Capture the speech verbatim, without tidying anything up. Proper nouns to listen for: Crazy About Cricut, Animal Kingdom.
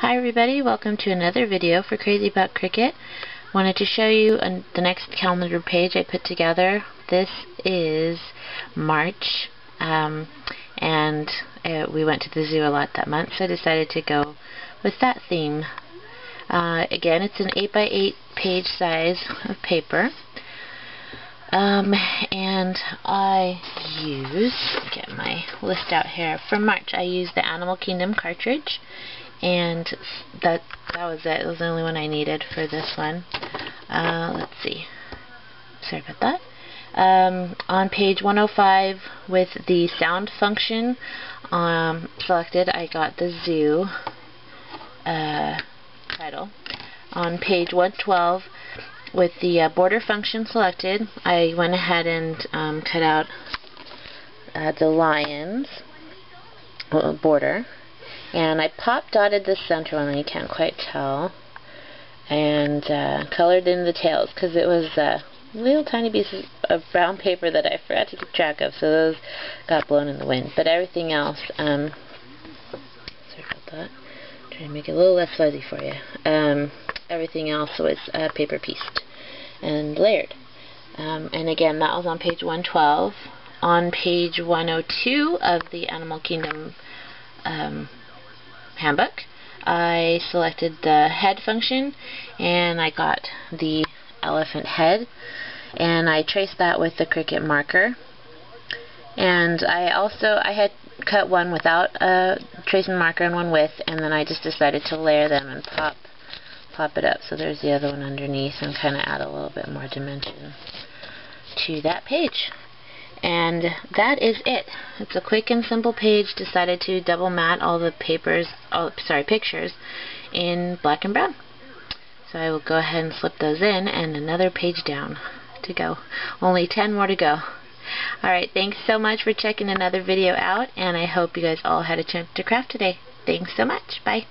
Hi everybody, welcome to another video for Crazy About Cricut. Wanted to show you an, the next calendar page I put together. This is March, um, and uh, we went to the zoo a lot that month, so I decided to go with that theme. Uh, again, it's an eight by eight page size of paper, um, and I use, get my list out here, for March I used the Animal Kingdom cartridge. And that that was it. It was the only one I needed for this one. Uh, let's see. Sorry about that. Um, on page one oh five, with the sound function um, selected, I got the zoo uh, title. On page one twelve, with the uh, border function selected, I went ahead and um, cut out uh, the lion's border. And I pop dotted the center one, you can't quite tell, and uh, colored in the tails because it was uh, little tiny pieces of brown paper that I forgot to keep track of, so those got blown in the wind. But everything else, um, sorry about that, I'm trying to make it a little less fuzzy for you. Um, everything else was uh, paper pieced and layered. Um, and again, that was on page one twelve. On page one oh two of the Animal Kingdom um, handbook, I selected the head function and I got the elephant head, and I traced that with the Cricut marker. And I also I had cut one without a tracing marker and one with, and then I just decided to layer them and pop pop it up, so there's the other one underneath, and kind of add a little bit more dimension to that page. And that is it. It's a quick and simple page. Decided to double mat all the papers, all, sorry, pictures in black and brown. So I will go ahead and slip those in, and another page down to go. Only ten more to go. Alright, thanks so much for checking another video out, and I hope you guys all had a chance to craft today. Thanks so much. Bye.